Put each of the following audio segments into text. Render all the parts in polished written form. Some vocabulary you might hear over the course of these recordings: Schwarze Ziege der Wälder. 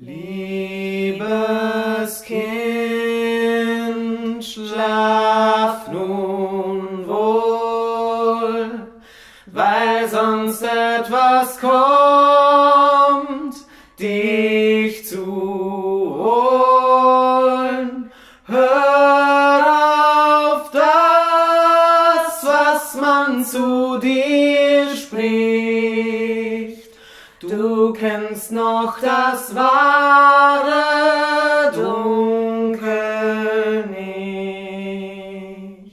Liebes Kind, schlaf nun wohl, weil sonst etwas kommt, dich zu holen. Hör auf das, was man zu dir spricht. Du kennst noch das wahre Dunkel nicht.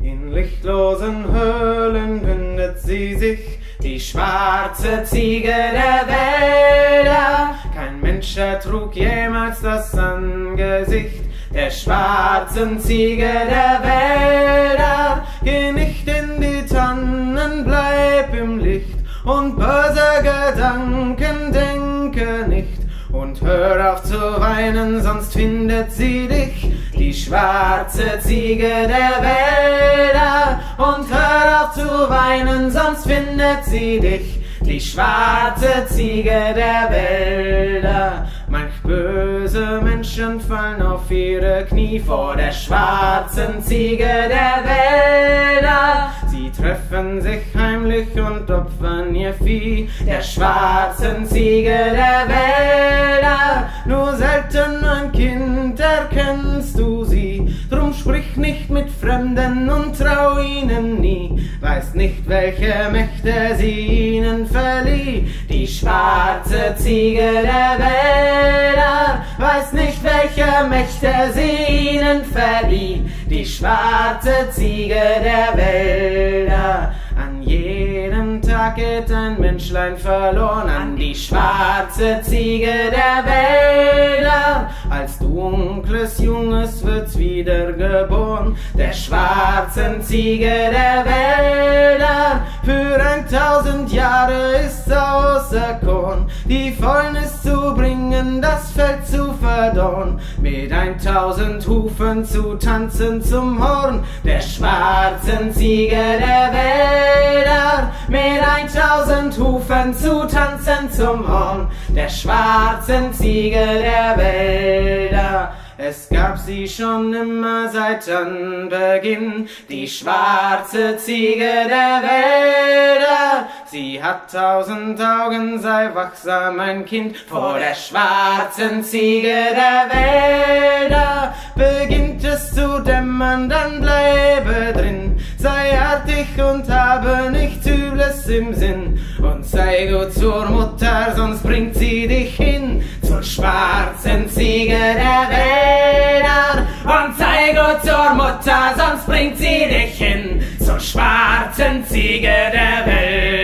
In lichtlosen Höhlen windet sie sich, die schwarze Ziege der Wälder. Kein Mensch ertrug jemals das Angesicht der schwarzen Ziege der Wälder. Geh nicht in die Tannen, bleib im Licht, und böse Gedanken denke nicht, und hör auf zu weinen, sonst findet sie dich, die schwarze Ziege der Wälder. Und hör auf zu weinen, sonst findet sie dich, die schwarze Ziege der Wälder. Manch böse Menschen fallen auf ihre Knie vor der schwarzen Ziege der Wälder. Sie treffen sich heimlich und opfern ihr Vieh der schwarzen Ziege der Wälder. Nur selten, ein Kind, erkennst du sie, drum sprich nicht mit Fremden und trau ihnen nie. Weiß nicht, welche Mächte sie ihnen verlieh, die schwarze Ziege der Wälder. Weiß nicht, welche Mächte sie ihnen verlieh, die schwarze Ziege der Wälder. An jedem Tag geht ein Menschlein verloren an die schwarze Ziege der Wälder. Als dunkles Junges wird's wieder geboren der schwarzen Ziege der Wälder. Für 1000 Jahre ist's auserkoren, die Fäulnis zu bringen, das Feld zu verdorren, mit 1000 Hufen zu tanzen zum Horn der schwarzen Ziege der Wälder. Mit 1000 Hufen zu tanzen zum Horn der schwarzen Ziege der Wälder. Es gab sie schon immer seit Anbeginn, die schwarze Ziege der Wälder. Sie hat 1000 Augen, sei wachsam, mein Kind, vor der schwarzen Ziege der Wälder. Beginnt es zu dämmern, dann bleibe drin, sei artig und habe nichts Übles im Sinn, und sei gut zur Mutter, sonst bringt sie dich hin zur schwarzen Ziege der Wälder. Und sei gut zur Mutter, sonst bringt sie dich hin zur schwarzen Ziege der Wälder.